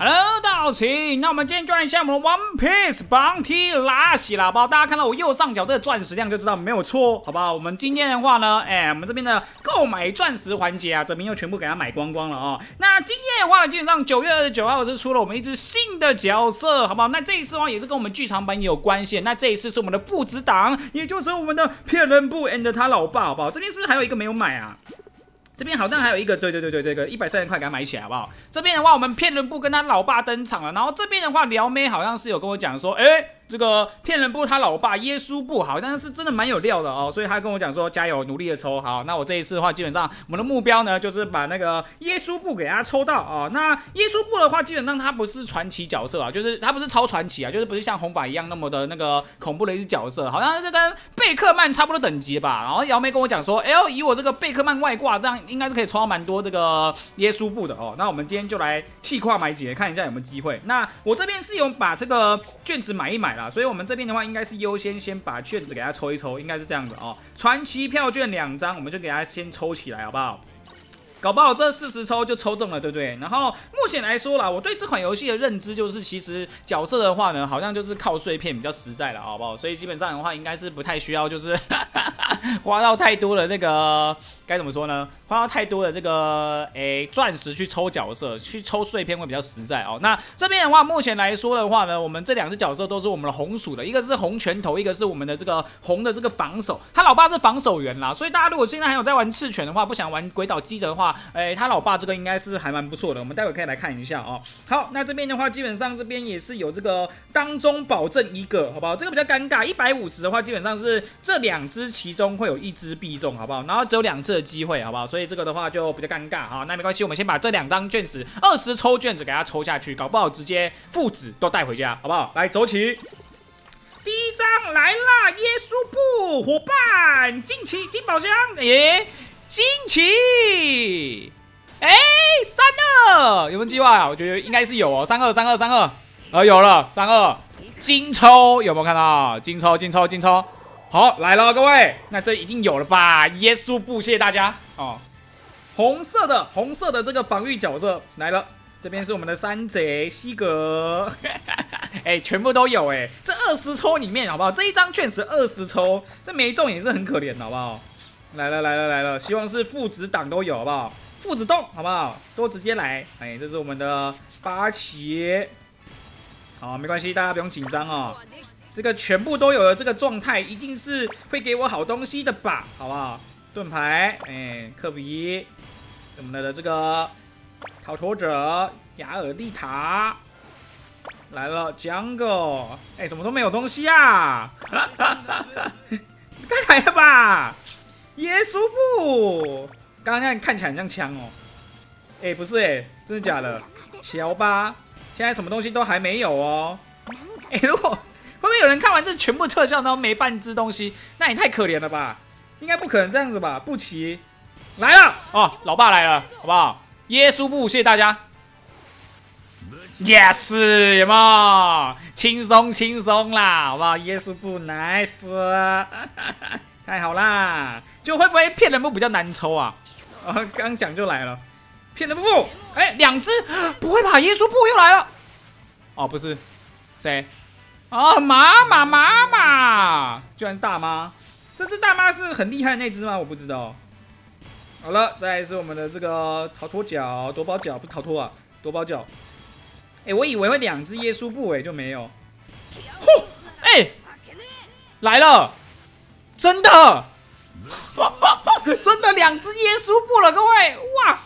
Hello， 道奇，那我们今天转一下我们的 One Piece 绑梯拉洗啦，好不好？大家看到我右上角这个钻石量就知道没有错，好不好？我们今天的话呢，我们这边的购买钻石环节啊，这边又全部给它买光光了哦。那今天的话呢，基本上9月29号是出了我们一只新的角色，好不好？那这一次的话也是跟我们剧场版也有关系，那这一次是我们的部子党，也就是我们的骗人部 and 他老爸，好不好？这边是不是还有一个没有买啊？ 这边好像还有一个，对，130块给他买起来，好不好？这边的话，我们骗人部跟他老爸登场了，然后这边的话，撩妹好像是有跟我讲说，这个骗人部他老爸耶稣不好，但是真的蛮有料的哦，所以他跟我讲说，加油，努力的抽好。那我这一次的话，基本上我们的目标呢，就是把那个耶稣部给他抽到啊。那耶稣部的话，基本上他不是传奇角色啊，就是他不是超传奇啊，就是不是像红发一样那么的那个恐怖的一只角色，好像是跟贝克曼差不多等级吧。然后姚妹跟我讲说，以我这个贝克曼外挂这样。 应该是可以抽到蛮多这个耶稣部的哦。那我们今天就来气跨买几，看一下有没有机会。那我这边是有把这个卷子买一买啦，所以我们这边的话应该是优先先把卷子给它抽一抽，应该是这样子哦。传奇票券2张，我们就给它先抽起来，好不好？ 搞不好这40抽就抽中了，对不对？然后目前来说啦，我对这款游戏的认知就是，其实角色的话呢，好像就是靠碎片比较实在了，好不好？所以基本上的话，应该是不太需要就是花到太多的那个该怎么说呢？花到太多的这个钻石去抽角色，去抽碎片会比较实在哦。那这边的话，目前来说的话呢，我们这两只角色都是我们的红薯的，一个是红拳头，一个是我们的这个红的这个防守。他老爸是防守员啦，所以大家如果现在还有在玩赤犬的话，不想玩鬼岛基的话。 他老爸这个应该是还蛮不错的，我们待会可以来看一下哦。好，那这边的话，基本上这边也是有这个当中保证一个，好不好？这个比较尴尬，150的话，基本上是这两只其中会有一只必中，好不好？然后只有2次的机会，好不好？所以这个的话就比较尴尬啊。那没关系，我们先把这2张卷子，20抽卷子给它抽下去，搞不好直接父子都带回家，好不好？来，走起！ 第一张来啦，耶稣部伙伴，惊奇金宝箱，惊奇！32有没有计划啊？我觉得应该是有哦，32，有了32，金抽有没有看到？金抽，好来了各位，那这一定有了吧？耶稣部，谢谢大家哦。红色的这个防御角色来了，这边是我们的山贼西格，全部都有这20抽里面好不好？这一张确实20抽，这没中也是很可怜的，好不好？ 来了！希望是父子党都有，好不好？父子洞，好不好？都直接来！这是我们的八旗，好，没关系，大家不用紧张哦。这个全部都有的这个状态，一定是会给我好东西的吧？好不好？盾牌，克比，我们的这个逃脱者雅尔丽塔。 来了 ，Jungle， 怎么都没有东西啊？该来了吧？ 耶稣部，刚刚那样看起来很像枪哦，不是真的假的？乔巴，现在什么东西都还没有哦，如果会不会有人看完这全部特效都没半只东西，那也太可怜了吧？应该不可能这样子吧？布奇来了哦，老爸来了，好不好？耶稣部，谢谢大家。Yes， 有没有？轻松啦，好不好？耶稣部 ，nice 太好啦，就会不会骗人部比较难抽啊？刚讲就来了，骗人部，2只，不会吧？耶稣部又来了，哦，不是，谁？哦，妈妈，居然是大妈，这只大妈是很厉害的那只吗？我不知道。好了，再来是我们的这个逃脱角、夺宝角，不是逃脱啊，夺宝角。我以为会2只耶稣部，就没有。嚯，来了。 真的2只耶稣部了，各位哇！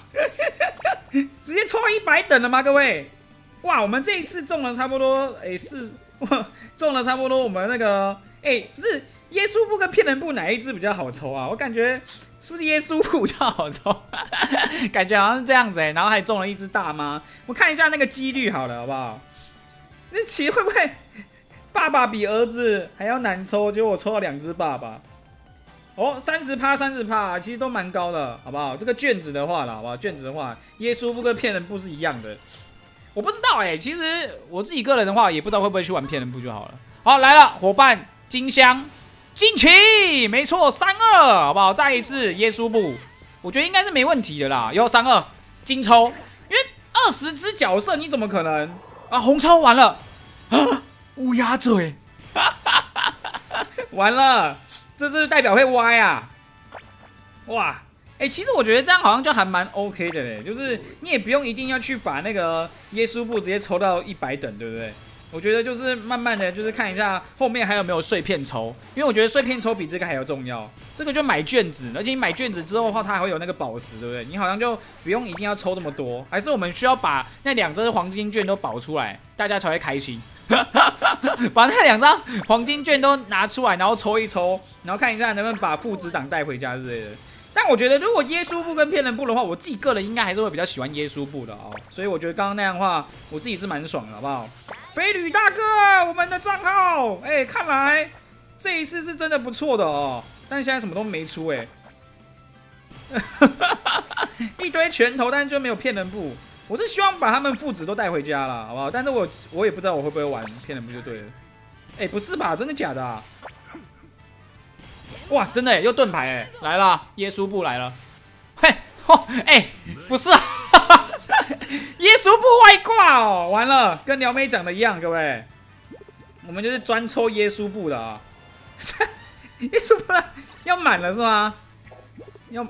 直接抽100等了吗？各位哇！我们这一次中了差不多中了差不多我们那个是耶稣部跟骗人部哪一只比较好抽啊？我感觉是不是耶稣部比较好抽？感觉好像是这样子然后还中了1只大妈，我看一下那个几率好了，好不好？这棋会不会？ 爸爸比儿子还要难抽，结果我抽到2只爸爸。哦，30%，其实都蛮高的，好不好？这个卷子的话啦，好不好？卷子的话，耶稣部跟骗人部是一样的。我不知道其实我自己个人的话，也不知道会不会去玩骗人部就好了。好，来了，伙伴金香，惊奇，没错，32，好不好？再一次耶稣部，我觉得应该是没问题的啦。有32金抽，因为20只角色，你怎么可能啊？红超完了啊，乌鸦嘴，完了，这是代表会歪啊！哇，哎、欸，其实我觉得这样好像就还蛮 OK 的嘞，就是你也不用一定要去把那个耶稣布直接抽到100等，对不对？ 我觉得就是慢慢的就是看一下后面还有没有碎片抽，因为我觉得碎片抽比这个还要重要。这个就买卷子，而且你买卷子之后的话，它还会有那个宝石，对不对？你好像就不用一定要抽那么多，还是我们需要把那2张黄金券都保出来，大家才会开心。把那2张黄金券都拿出来，然后抽一抽，然后看一下能不能把父子档带回家之类的。 但我觉得，如果耶稣布跟骗人布的话，我自己个人应该还是会比较喜欢耶稣布的哦。所以我觉得刚刚那样的话，我自己是蛮爽的，好不好？飞旅大哥，我们的账号，哎、欸，看来这一次是真的不错的哦。但现在什么都没出、欸，哎，一堆拳头，但是就没有骗人布。我是希望把他们父子都带回家啦，好不好？但是我也不知道我会不会玩骗人布就对了。哎、欸，不是吧？真的假的啊？ 哇，真的哎，又盾牌哎，来啦，耶稣布来了，嘿，哦，哎，不是啊，耶稣布外挂哦，完了，跟撩妹讲的一样，各位，我们就是专抽耶稣布的啊、哦，耶稣布要满了是吗？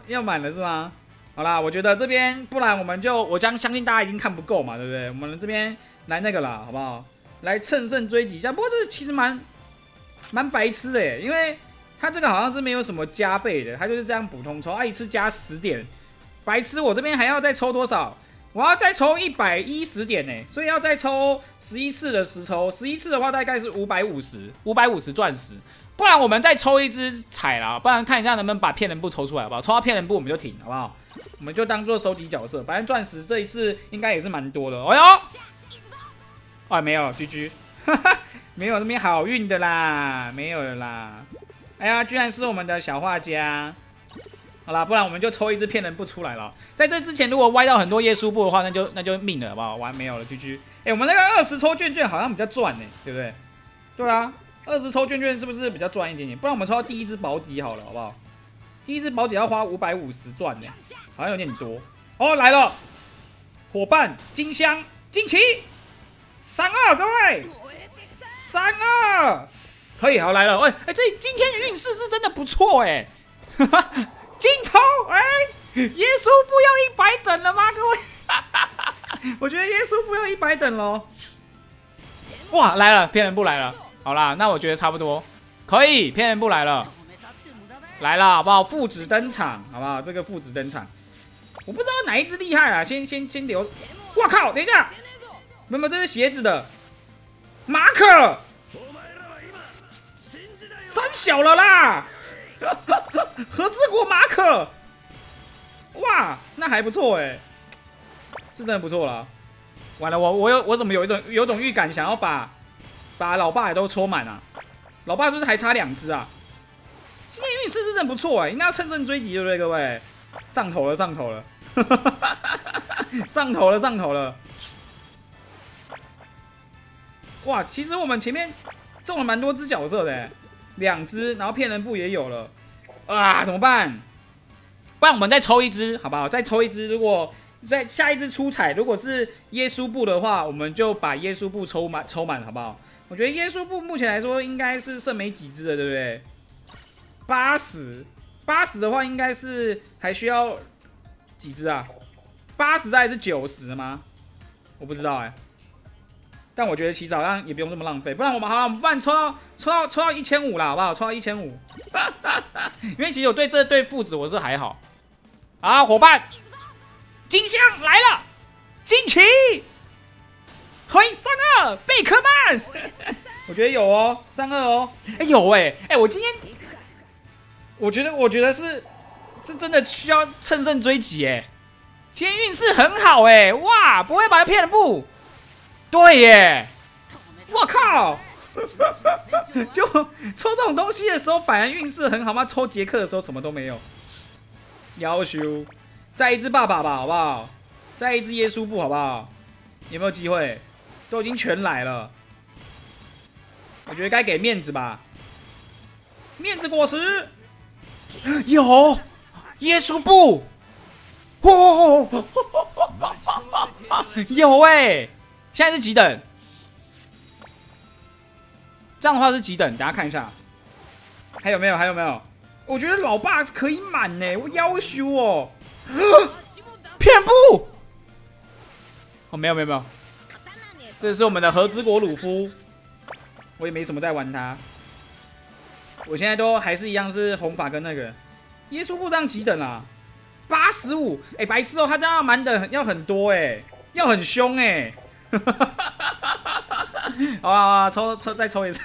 要满了是吗？好啦，我觉得这边不然我们就，我相信大家已经看不够嘛，对不对？我们这边来那个啦，好不好？来乘胜追击一下，不过这其实蛮白痴的哎，因为。 他这个好像是没有什么加倍的，他就是这样普通抽，啊一次加10点，白痴！我这边还要再抽多少？我要再抽110点呢、欸，所以要再抽11次的实抽，11次的话大概是550钻石，不然我们再抽一只彩啦，不然看一下能不能把骗人布抽出来，好不好？抽到骗人布我们就停，好不好？我们就当做收集角色，反正钻石这一次应该也是蛮多的。哎呦，哎、哦、没有 ，GG， 哈哈，没有那边好运的啦，没有了啦。 哎呀，居然是我们的小画家！好啦，不然我们就抽一只骗人布出来了。在这之前，如果歪到很多耶稣布的话，那就命了，好不好？完没有了，GG。哎，我们那个20抽券好像比较赚呢、欸，对不对？对啊，20抽券是不是比较赚一点点？不然我们抽到第一只保底好了，好不好？第一只保底要花550钻呢、欸，好像有点多。哦，来了，伙伴金香金旗，32，各位，32。 可以，好来了，哎、欸、这今天的运势是真的不错哎、欸，金抽哎、欸，耶稣布要100等了吗？各位，我觉得耶稣布要100等咯。哇，来了，骗人布来了，好啦，那我觉得差不多，可以，骗人布来了，来了，好不好？父子登场，好不好？这个父子登场，我不知道哪一只厉害啦，先留，哇靠，等一下，没有，这是鞋子的马可。 三小了啦，和之国马可，哇，那还不错哎、欸，是真的不错啦。完了，我怎么有种预感，想要把老爸也都抽满啊？老爸是不是还差2只啊？今天运势是真的不错哎、欸，应该要乘胜追击，对不对，各位？上头了，上头了，上头了，上头了。哇，其实我们前面中了蛮多只角色的、欸。 2只，然后骗人布也有了，啊，怎么办？不然我们再抽一只，好不好？再抽一只，如果再下一只出彩，如果是耶稣布的话，我们就把耶稣布抽满，好不好？我觉得耶稣布目前来说应该是剩没几只了，对不对？80的话应该是还需要几只啊？80还是90吗？我不知道哎、欸。 但我觉得其实好像也不用这么浪费，不然我们好了，我们不然抽到1500啦，好不好？抽到1500，因为其实我对这对父子我是还好啊，伙伴，金香来了，金旗，嘿，32贝克曼，我觉得有哦，32哦，哎有哎，哎我今天，我觉得是真的需要乘胜追击哎，今天运势很好哎，哇，不会把他骗了不？ 对耶，我靠！就抽这种东西的时候，反而运势很好吗？抽杰克的时候什么都没有。要求再一只爸爸吧，好不好？再一只耶稣布，好不好？有没有机会？都已经全来了，我觉得该给面子吧。面子果实有耶稣布，哇！有哎，现在是几等？这样的话是几等？大家看一下，还有没有？还有没有？我觉得老爸可以满呢，我要求哦。骗人不？哦，没有没有没有，这是我们的和之国鲁夫，我也没什么在玩他。 我现在都还是一样是红发跟那个耶稣故障几等啊？85，哎，白痴哦，他这样满等要很多哎，要很凶哎。好啦好啦，再抽一次，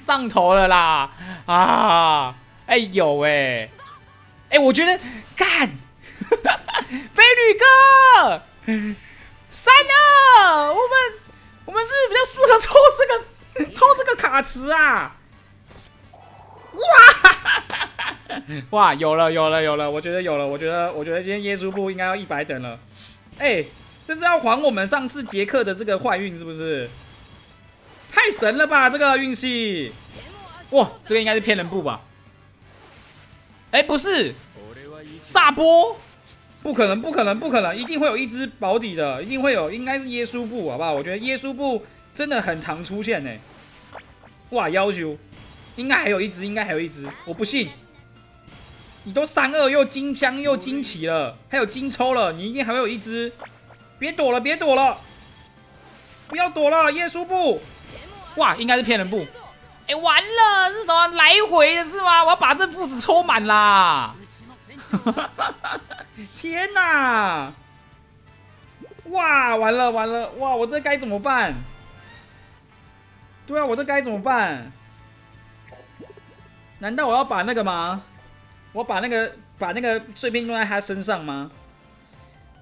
上头了啦啊！哎有哎，哎我觉得干，飞女哥，3-2，我们是比较适合抽这个卡池啊。 哇！哇，有了！我觉得今天耶稣部应该要100等了。哎，这是要还我们上次杰克的这个坏运是不是？太神了吧，这个运气！哇，这个应该是骗人部吧？哎，不是，萨波，不可能，一定会有一只保底的，一定会有，应该是耶稣部，好不好？我觉得耶稣部真的很常出现哎、欸。哇，要求。 应该还有一只，我不信！你都3-2又金枪又金起了，还有金抽了，你一定还会有一只！别躲了，不要躲了，耶稣布！哇，应该是骗人布！哎，完了，是什么来回的是吗？我要把这步子抽满啦！天哪！哇，完了！哇，我这该怎么办？对啊，我这该怎么办？ 难道我要把那个吗？我把那个碎片弄在他身上吗？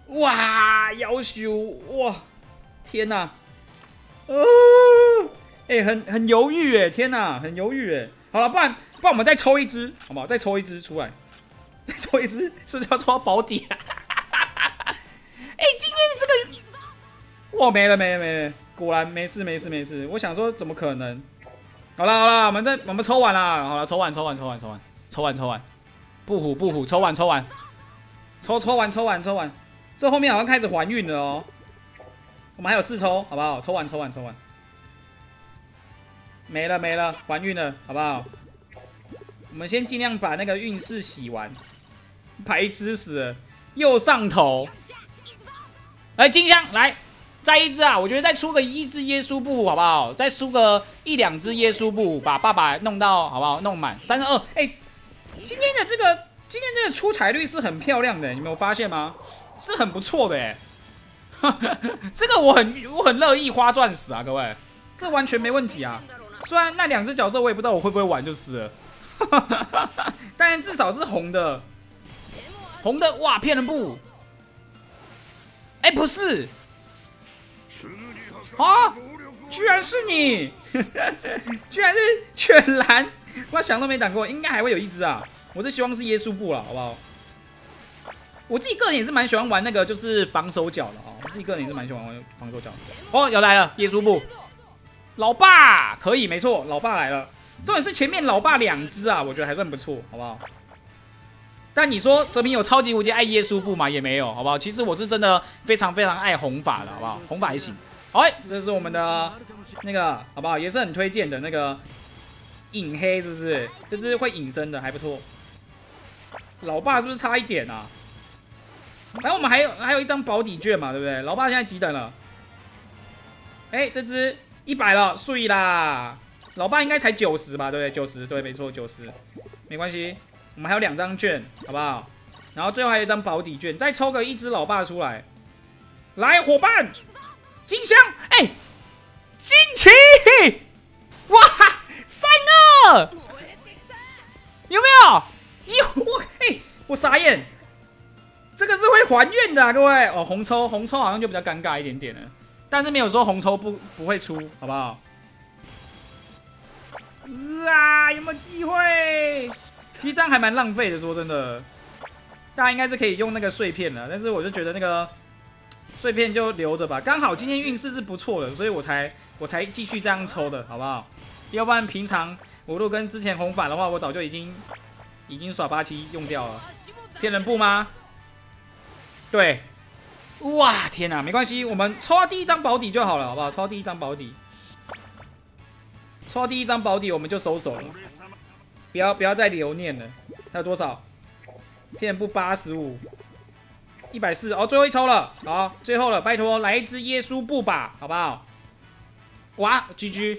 哇，夭壽！哇，天哪！哎，很犹豫哎，天哪，很犹豫哎。好了，不然我们再抽一只，好不好？再抽一只出来，再抽一只，是不是要抽到保底啊？哎，今天这个，哇，没了，果然没事。我想说，怎么可能？ 好啦，我们抽完啦，好了，抽完，不虎，抽完，这后面好像开始还运了哦。我们还有4抽，好不好？抽完，没了，还运了，好不好？我们先尽量把那个运势洗完。白痴死了，又上头。哎，金香来。 再一只啊！我觉得再出个1只耶稣布好不好？再出个1-2只耶稣布，把爸爸弄到好不好？弄满3-2。哎，今天这个出彩率是很漂亮的，你没有发现吗？是很不错的哎。这个我很乐意花钻石啊，各位，这完全没问题啊。虽然那2只角色我也不知道我会不会玩就是了，但至少是红的哇骗人不？哎，不是。 啊！居然是你，居然是犬蓝，我想都没想过，应该还会有1只啊！我是希望是耶稣布了，好不好？我自己个人也是蛮喜欢玩那个，就是防守角的啊、哦。我自己个人也是蛮喜欢玩防守角。哦，又来了耶稣布，老爸可以，没错，老爸来了。重点是前面老爸2只啊，我觉得还算不错，好不好？但你说哲平有超级无敌爱耶稣布吗？也没有，好不好？其实我是真的非常爱红发的，好不好？红发也行。 哎，这是我们的那个，好不好？也是很推荐的那个隐黑，是不是？就是会隐身的，还不错。老爸是不是差一点啊？然后我们还有一张保底券嘛，对不对？老爸现在几等了？哎，这只100了，碎啦！老爸应该才90吧，对不对？90，对，没错，90。没关系，我们还有2张券，好不好？然后最后还有一张保底券，再抽个1只老爸出来。来，伙伴！ 金香，哎、欸，金奇，哇，3-2，有没有？我哎、欸，我傻眼，这个是会还愿的、啊，各位哦。红抽好像就比较尴尬一点点了，但是没有说红抽不会出，好不好？啊，有没有机会？其实这样还蛮浪费的，说真的，大家应该是可以用那个碎片的，但是我就觉得那个。 碎片就留着吧，刚好今天运势是不错的，所以我才继续这样抽的，好不好？要不然平常我如果跟之前红法的话，我早就已经耍87用掉了。骗人不吗？对，哇，天哪，没关系，我们抽到第一张保底就好了，好不好？抽到第一张保底，抽到第一张保底我们就收手了，不要再留念了。还有多少？遍布85。 140哦，最后一抽了，好，最后了，拜托来一只耶稣布吧，好不好？哇 ，GG，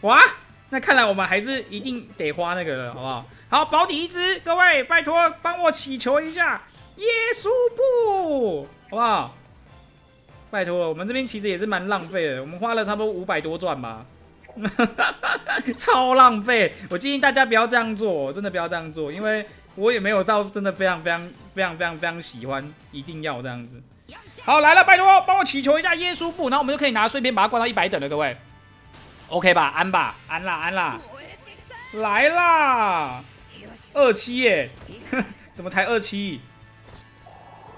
哇，那看来我们还是一定得花那个了，好不好？好，保底一只，各位拜托帮我祈求一下耶稣布，好不好？拜托了，我们这边其实也是蛮浪费的，我们花了差不多500多钻吧，超浪费。我建议大家不要这样做，真的不要这样做，因为。 我也没有到真的非常喜欢，一定要这样子。好，来了，拜托帮我祈求一下耶稣布，然后我们就可以拿碎片把它灌到100等了，各位 ，OK 吧？安吧，安啦，安啦，来啦，27耶，怎么才27？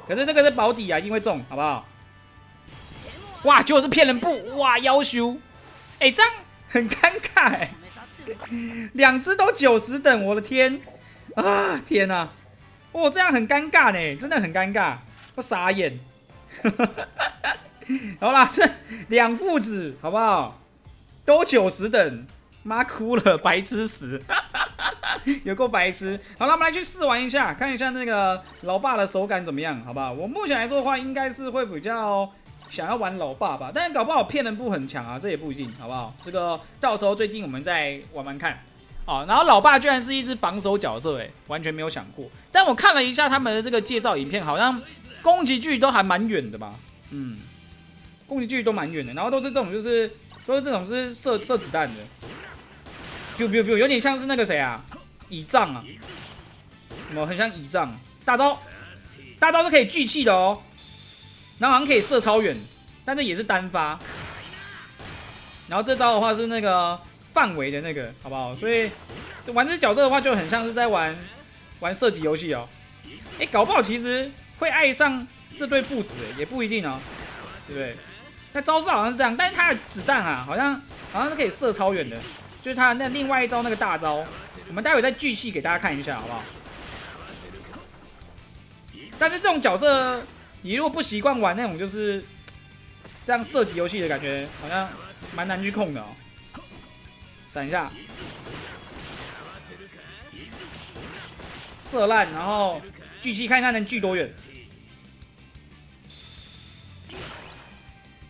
可是这个是保底啊，一定会中，好不好？哇，结果是骗人布，哇，夭壽，哎、欸，这样很尴尬、欸，2只都90等，我的天！ 啊天哪、啊！哦，这样很尴尬呢，真的很尴尬，我傻眼。好啦，这2父子好不好？都90等，妈哭了，白痴死，有够白痴。好了，我们来去试玩一下，看一下那个老爸的手感怎么样，好不好？我目前来说的话，应该是会比较想要玩老爸吧，但是搞不好骗人不很强啊，这也不一定，好不好？这个到时候最近我们再玩玩看。 哦，然后老爸居然是一只防守角色，哎，完全没有想过。但我看了一下他们的这个介绍影片，好像攻击距都还蛮远的吧？嗯，攻击距都蛮远的，然后都是这种，就是都是这种是射子弹的 ，biu biu biu， 有点像是那个谁啊，倚仗啊，什么很像倚仗，大招，大招是可以聚气的哦，然后好像可以射超远，但是也是单发。然后这招的话是那个。 范围的那个好不好？所以玩这角色的话，就很像是在玩射击游戏哦。哎，搞不好其实会爱上这对布子、欸，也不一定哦，对不对？那招式好像是这样，但是他的子弹啊，好像是可以射超远的，就是他那另外一招那个大招，我们待会再继续给大家看一下，好不好？但是这种角色，你如果不习惯玩那种就是这样射击游戏的感觉，好像蛮难去控的哦。 闪一下，射烂，然后聚气看一下能聚多远。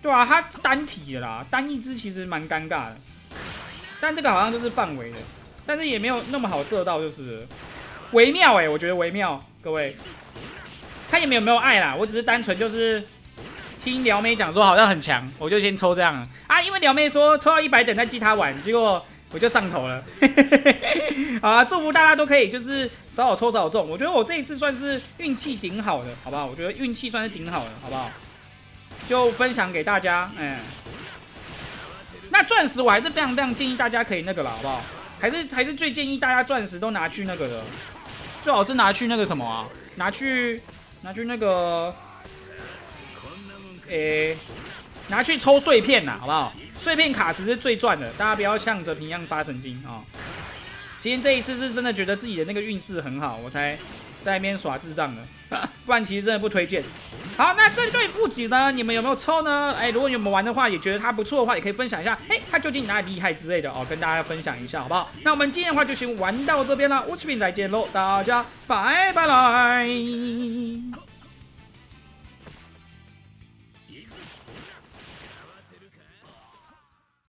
对啊，它单体的啦，单一只其实蛮尴尬的。但这个好像就是范围的，但是也没有那么好射到，就是微妙哎、欸，我觉得微妙。各位，看你们有没有爱啦，我只是单纯就是。 听撩妹讲说好像很强，我就先抽这样了啊，因为撩妹说抽到100等再记他玩，结果我就上头了。好啊，祝福大家都可以就是少少抽少少中，我觉得我这一次算是运气顶好的，好不好？我觉得运气算是顶好的，好不好？就分享给大家，嗯。那钻石我还是非常建议大家可以那个啦，好不好？还是最建议大家钻石都拿去那个的，最好是拿去那个什么啊？拿去那个。 诶、欸，拿去抽碎片啦，好不好？碎片卡池是最赚的，大家不要像哲平一样发神经啊、哦！今天这一次是真的觉得自己的那个运势很好，我才在那边耍智障的，不然其实真的不推荐。好，那这对布子呢，你们有没有抽呢？哎、欸，如果你们玩的话，也觉得它不错的话，也可以分享一下，哎、欸，它究竟哪里厉害之类的哦，跟大家分享一下，好不好？那我们今天的话就先玩到这边了，我是平仔，再见喽，大家拜拜啦！